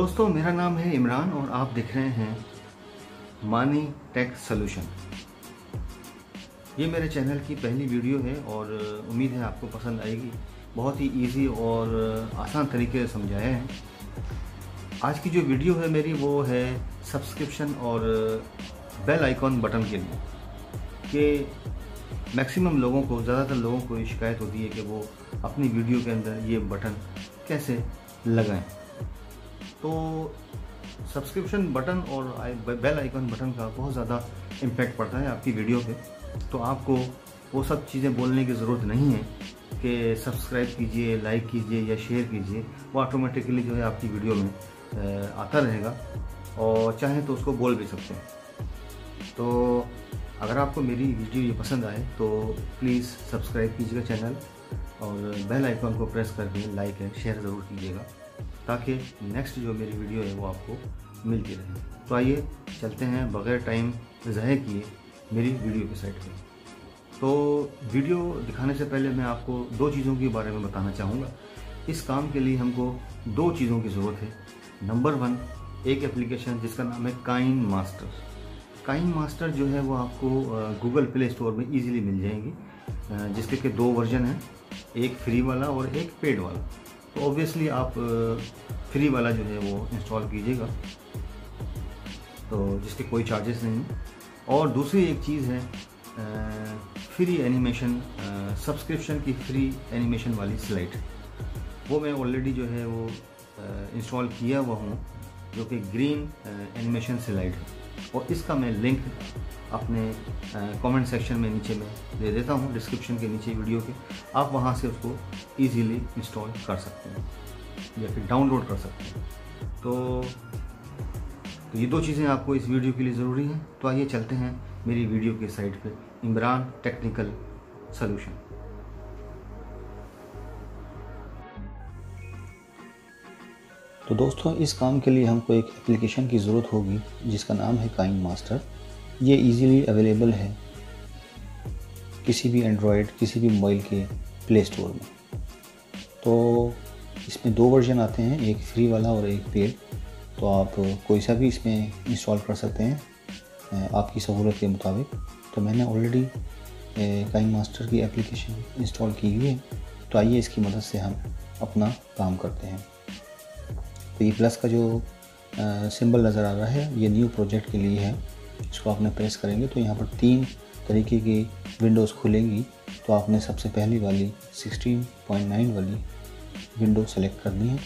दोस्तों, मेरा नाम है इमरान और आप देख रहे हैं मानी टेक सॉल्यूशन। ये मेरे चैनल की पहली वीडियो है और उम्मीद है आपको पसंद आएगी। बहुत ही इजी और आसान तरीके से समझाया है। आज की जो वीडियो है मेरी वो है सब्सक्रिप्शन और बेल आइकॉन बटन के लिए, कि मैक्सिमम लोगों को, ज़्यादातर लोगों को शिकायत होती है कि वो अपनी वीडियो के अंदर ये बटन कैसे लगाएं। तो सब्सक्रिप्शन बटन और बेल आइकॉन बटन का बहुत ज़्यादा इम्पैक्ट पड़ता है आपकी वीडियो पे। तो आपको वो सब चीज़ें बोलने की ज़रूरत नहीं है कि सब्सक्राइब कीजिए, लाइक कीजिए या शेयर कीजिए। वो ऑटोमेटिकली जो है आपकी वीडियो में आता रहेगा और चाहें तो उसको बोल भी सकते हैं। तो अगर आपको मेरी वीडियो ये पसंद आए तो प्लीज़ सब्सक्राइब कीजिएगा चैनल और बेल आइकॉन को प्रेस करके लाइक एंड शेयर ज़रूर कीजिएगा, ताकि नेक्स्ट जो मेरी वीडियो है वो आपको मिलती रहे। तो आइए चलते हैं बग़ैर टाइम ज़ाहिर किए मेरी वीडियो के साइड पर। तो वीडियो दिखाने से पहले मैं आपको दो चीज़ों के बारे में बताना चाहूँगा। इस काम के लिए हमको दो चीज़ों की ज़रूरत है। नंबर वन, एक एप्लीकेशन जिसका नाम है काइन मास्टर। काइन मास्टर जो है वो आपको गूगल प्ले स्टोर में ईजिली मिल जाएंगी, जिसके के दो वर्जन हैं, एक फ्री वाला और एक पेड वाला। तो ऑब्वियसली आप फ्री वाला जो है वो इंस्टॉल कीजिएगा, तो जिसके कोई चार्जेस नहीं। और दूसरी एक चीज़ है फ्री एनिमेशन, सब्सक्रिप्शन की फ्री एनिमेशन वाली स्लाइड। वो मैं ऑलरेडी जो है वो इंस्टॉल किया हुआ हूँ, जो कि ग्रीन एनिमेशन स्लाइड है। और इसका मैं लिंक अपने कमेंट सेक्शन में नीचे में दे देता हूँ, डिस्क्रिप्शन के नीचे वीडियो के। आप वहाँ से उसको इजीली इंस्टॉल कर सकते हैं या फिर डाउनलोड कर सकते हैं। तो ये दो चीज़ें आपको इस वीडियो के लिए ज़रूरी हैं। तो आइए चलते हैं मेरी वीडियो के साइट पे, इमरान टेक्निकल सॉल्यूशन। तो दोस्तों, इस काम के लिए हमको एक एप्लीकेशन की ज़रूरत होगी जिसका नाम है काइन मास्टर। ये इजीली अवेलेबल है किसी भी एंड्रॉयड, किसी भी मोबाइल के प्ले स्टोर में। तो इसमें दो वर्जन आते हैं, एक फ्री वाला और एक पेड। तो आप कोई सा भी इसमें इंस्टॉल कर सकते हैं आपकी सहूलत के मुताबिक। तो मैंने ऑलरेडी काइन मास्टर की एप्लीकेशन इंस्टॉल की हुई है। तो आइए इसकी मदद से हम अपना काम करते हैं। तो ये प्लस का जो सिंबल नज़र आ रहा है, ये न्यू प्रोजेक्ट के लिए है। इसको आपने प्रेस करेंगे तो यहाँ पर तीन तरीके की विंडोज़ खुलेंगी। तो आपने सबसे पहली वाली 16.9 वाली विंडो सेलेक्ट करनी है।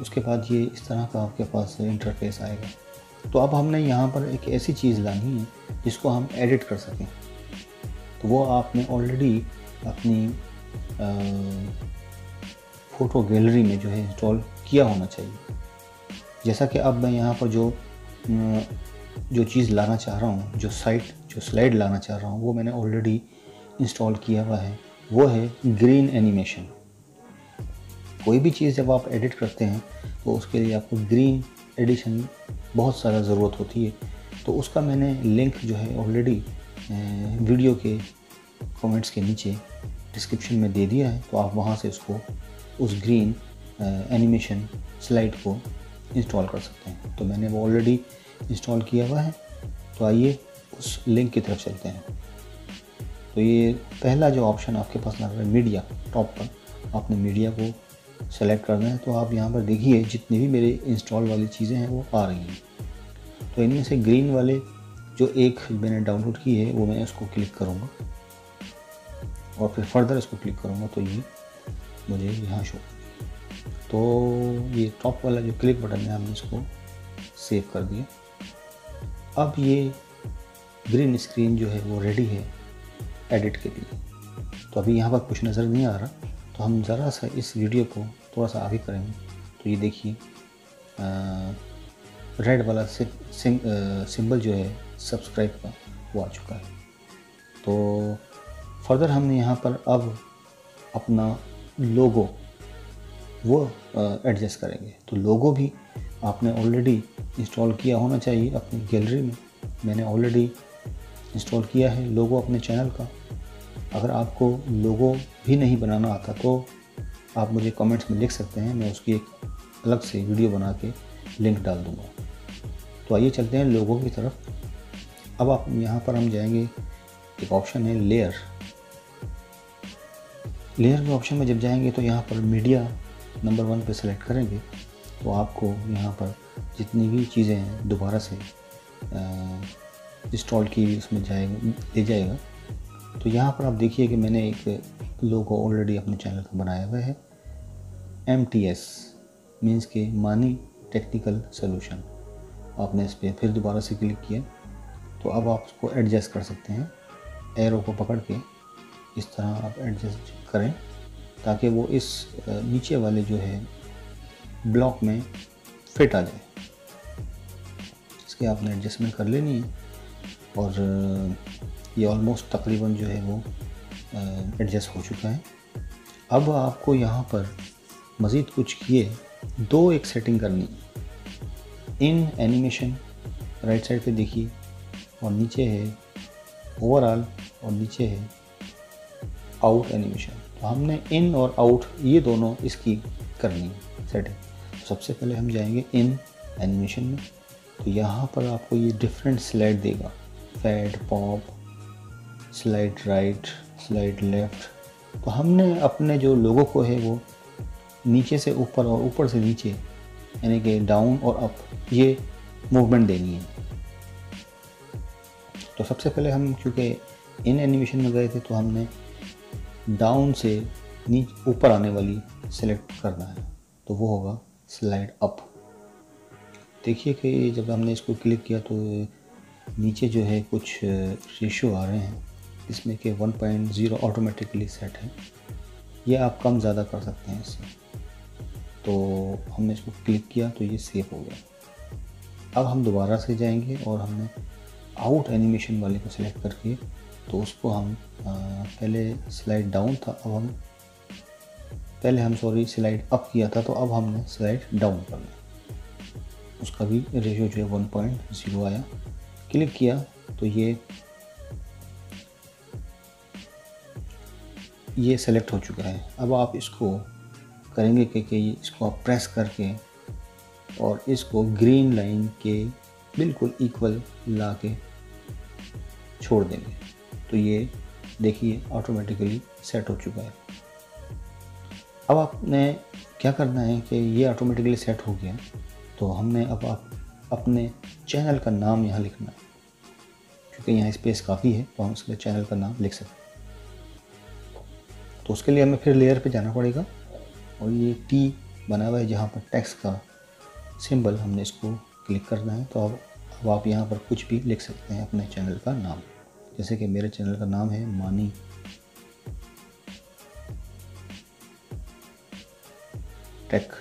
उसके बाद ये इस तरह का आपके पास इंटरफेस आएगा। तो अब हमने यहाँ पर एक ऐसी चीज़ लानी है जिसको हम एडिट कर सकें। तो वो आपने ऑलरेडी अपनी फ़ोटो गैलरी में जो है इंस्टॉल किया होना चाहिए। जैसा कि अब मैं यहाँ पर जो चीज़ लाना चाह रहा हूँ, जो स्लाइड लाना चाह रहा हूँ, वो मैंने ऑलरेडी इंस्टॉल किया हुआ है। वो है ग्रीन एनिमेशन। कोई भी चीज़ जब आप एडिट करते हैं तो उसके लिए आपको ग्रीन एडिशन बहुत सारा ज़रूरत होती है। तो उसका मैंने लिंक जो है ऑलरेडी वीडियो के कमेंट्स के नीचे डिस्क्रिप्शन में दे दिया है। तो आप वहाँ से उसको, उस ग्रीन एनिमेशन स्लाइड को इंस्टॉल कर सकते हैं। तो मैंने वो ऑलरेडी इंस्टॉल किया हुआ है। तो आइए उस लिंक की तरफ चलते हैं। तो ये पहला जो ऑप्शन आपके पास लग रहा है, मीडिया, टॉप पर आपने मीडिया को सेलेक्ट करना है। तो आप यहाँ पर देखिए जितनी भी मेरे इंस्टॉल वाली चीज़ें हैं वो आ रही हैं। तो इनमें से ग्रीन वाले जो एक मैंने डाउनलोड की है वो मैं उसको क्लिक करूँगा और फिर फर्दर इसको क्लिक करूँगा। तो ये मुझे यहाँ शो, तो ये टॉप वाला जो क्लिक बटन है हमने इसको सेव कर दिया। अब ये ग्रीन स्क्रीन जो है वो रेडी है एडिट के लिए। तो अभी यहाँ पर कुछ नज़र नहीं आ रहा, तो हम ज़रा सा इस वीडियो को थोड़ा सा आगे करेंगे। तो ये देखिए रेड वाला सिंबल जो है सब्सक्राइब का, वो आ चुका है। तो फर्दर हमने यहाँ पर अब अपना लोगो वो एडजस्ट करेंगे। तो लोगो भी आपने ऑलरेडी इंस्टॉल किया होना चाहिए अपनी गैलरी में। मैंने ऑलरेडी इंस्टॉल किया है लोगो अपने चैनल का। अगर आपको लोगो भी नहीं बनाना आता तो आप मुझे कमेंट्स में लिख सकते हैं, मैं उसकी एक अलग से वीडियो बना के लिंक डाल दूँगा। तो आइए चलते हैं लोगों की तरफ। अब आप यहाँ पर हम जाएंगे, एक ऑप्शन है लेयर। लेयर के ऑप्शन में जब जाएंगे तो यहाँ पर मीडिया नंबर 1 पे सेलेक्ट करेंगे तो आपको यहाँ पर जितनी भी चीज़ें हैं दोबारा से इंस्टॉल की हुई उसमें जाएगा, ले जाएगा। तो यहाँ पर आप देखिए कि मैंने एक लोगो ऑलरेडी अपने चैनल का बनाया हुआ है। MTS मीन्स के मानी टेक्निकल सोल्यूशन। आपने इस पर फिर दोबारा से क्लिक किया तो अब आप उसको एडजस्ट कर सकते हैं। एरो को पकड़ के इस तरह आप एडजस्ट करें ताकि वो इस नीचे वाले जो है ब्लॉक में फिट आ जाए। इसके आपने एडजस्टमेंट कर लेनी है और ये ऑलमोस्ट तकरीबन जो है वो एडजस्ट हो चुका है। अब आपको यहाँ पर मज़ीद कुछ किए 2 एक सेटिंग करनी है। इन एनिमेशन राइट साइड पे देखिए और नीचे है ओवरऑल और नीचे है आउट एनिमेशन। तो हमने इन और आउट ये दोनों इसकी करनी है सेटिंग। तो सबसे पहले हम जाएंगे इन एनिमेशन में। तो यहाँ पर आपको ये डिफरेंट स्लाइड देगा, fade, pop, slide right, slide left. तो हमने अपने जो लोगों को है वो नीचे से ऊपर और ऊपर से नीचे यानी कि डाउन और अप ये मूवमेंट देनी है। तो सबसे पहले हम क्योंकि इन एनिमेशन में गए थे तो हमने डाउन से नीचे ऊपर आने वाली सेलेक्ट करना है तो वो होगा स्लाइड अप। देखिए कि जब हमने इसको क्लिक किया तो नीचे जो है कुछ रेशो आ रहे हैं इसमें के 1.0 ऑटोमेटिकली सेट है। ये आप कम ज़्यादा कर सकते हैं इससे। तो हमने इसको क्लिक किया तो ये सेव हो गया। अब हम दोबारा से जाएंगे और हमने आउट एनिमेशन वाले को सिलेक्ट करके तो उसको हम पहले स्लाइड डाउन था, अब हम सॉरी स्लाइड अप किया था तो अब हमने स्लाइड डाउन करना। उसका भी रेशियो जो है 1.0 आया। क्लिक किया तो ये सेलेक्ट हो चुका है। अब आप इसको करेंगे कि इसको आप प्रेस करके और इसको ग्रीन लाइन के बिल्कुल इक्वल ला के छोड़ देंगे तो ये देखिए ऑटोमेटिकली सेट हो चुका है। अब आपने क्या करना है कि ये ऑटोमेटिकली सेट हो गया तो हमने अब आप अपने चैनल का नाम यहाँ लिखना है क्योंकि यहाँ स्पेस काफ़ी है तो हम उसके चैनल का नाम लिख सकते हैं। तो उसके लिए हमें फिर लेयर पे जाना पड़ेगा और ये T बना हुआ है जहाँ पर टेक्स्ट का सिंबल हमने इसको क्लिक करना है। तो अब आप यहाँ पर कुछ भी लिख सकते हैं अपने चैनल का नाम, जैसे कि मेरे चैनल का नाम है मानी टेक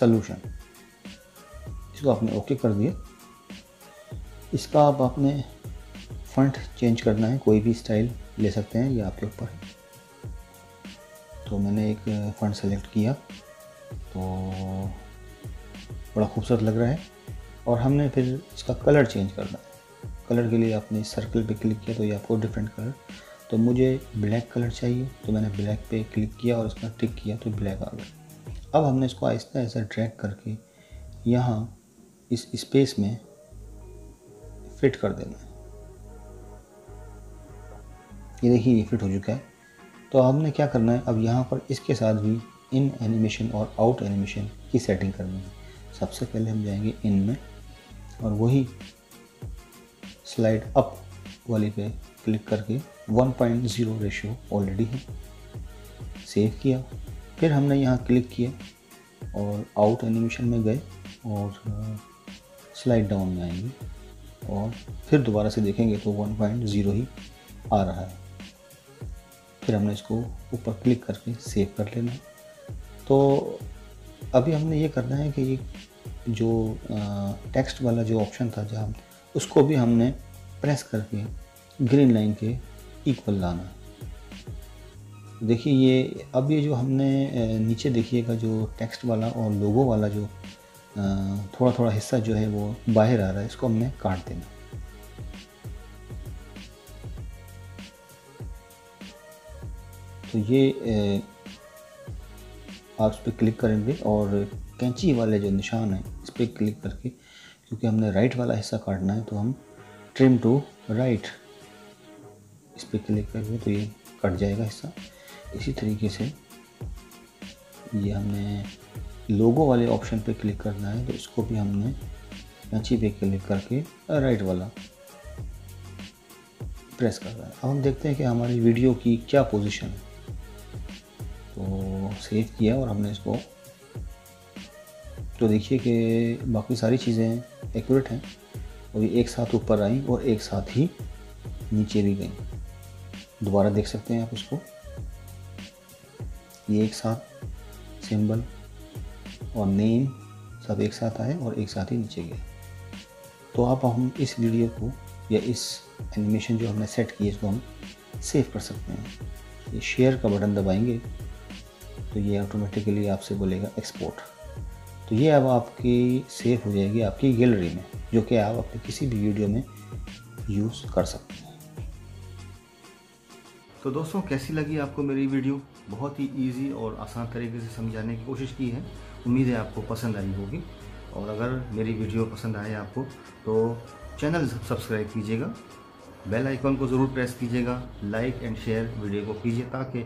सॉल्यूशन। इसको आपने ओके कर दिया। इसका आप आपने फॉन्ट चेंज करना है, कोई भी स्टाइल ले सकते हैं, ये आपके ऊपर है। तो मैंने एक फॉन्ट सेलेक्ट किया तो बड़ा खूबसूरत लग रहा है और हमने फिर इसका कलर चेंज करना है। कलर के लिए आपने सर्कल पे क्लिक किया तो ये आपको डिफरेंट कलर, तो मुझे ब्लैक कलर चाहिए तो मैंने ब्लैक पे क्लिक किया और इसका टिक किया तो ब्लैक आ गया। अब हमने इसको आहिस्ता आहिस्ता ड्रैग करके यहाँ इस स्पेस में फिट कर देना है। ये देखिए ये फिट हो चुका है। तो हमने क्या करना है अब यहाँ पर इसके साथ भी इन एनिमेशन और आउट एनिमेशन की सेटिंग करनी है। सबसे पहले हम जाएंगे इन में और वही स्लाइड अप वाली पे क्लिक करके 1.0 रेशियो ऑलरेडी है, सेव किया। फिर हमने यहाँ क्लिक किया और आउट एनिमेशन में गए और स्लाइड डाउन में आएंगे और फिर दोबारा से देखेंगे तो 1.0 ही आ रहा है। फिर हमने इसको ऊपर क्लिक करके सेव कर लेना। तो अभी हमने ये करना है कि ये जो टेक्स्ट वाला जो ऑप्शन था जहाँ उसको भी हमने प्रेस करके ग्रीन लाइन के इक्वल लाना। देखिए ये अब ये जो हमने नीचे देखिएगा जो टेक्स्ट वाला और लोगो वाला जो थोड़ा थोड़ा हिस्सा जो है वो बाहर आ रहा है, इसको हमने काट देना। तो ये आप इस पर क्लिक करेंगे और कैंची वाले जो निशान है इस पर क्लिक करके, क्योंकि हमने राइट वाला हिस्सा काटना है तो हम ट्रिम टू राइट इस पर क्लिक करेंगे तो ये कट जाएगा हिस्सा। इसी तरीके से ये हमने लोगो वाले ऑप्शन पे क्लिक करना है तो इसको भी हमने कैंची पे क्लिक करके राइट वाला प्रेस करना है। अब हम देखते हैं कि हमारी वीडियो की क्या पोजीशन है। तो सेव किया और हमने इसको, तो देखिए कि बाकी सारी चीज़ें एक्यूरेट हैं और ये एक साथ ऊपर आई और एक साथ ही नीचे भी गई। दोबारा देख सकते हैं आप इसको, ये एक साथ सिंबल और नेम सब एक साथ आए और एक साथ ही नीचे गए। तो आप हम इस वीडियो को या इस एनिमेशन जो हमने सेट किया इसको हम सेव कर सकते हैं। ये शेयर का बटन दबाएंगे तो ये ऑटोमेटिकली आपसे बोलेगा एक्सपोर्ट। तो ये अब आपकी सेव हो जाएगी आपकी गैलरी में, जो कि आप अपने किसी भी वीडियो में यूज़ कर सकते हैं। तो दोस्तों कैसी लगी आपको मेरी वीडियो? बहुत ही इजी और आसान तरीके से समझाने की कोशिश की है। उम्मीद है आपको पसंद आई होगी और अगर मेरी वीडियो पसंद आए आपको तो चैनल सब्सक्राइब कीजिएगा, बेल आइकॉन को ज़रूर प्रेस कीजिएगा, लाइक एंड शेयर वीडियो को कीजिए ताकि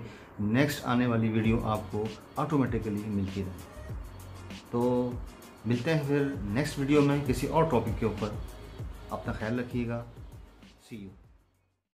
नेक्स्ट आने वाली वीडियो आपको ऑटोमेटिकली मिलती रहे। तो मिलते हैं फिर नेक्स्ट वीडियो में किसी और टॉपिक के ऊपर। अपना ख्याल रखिएगा। See you.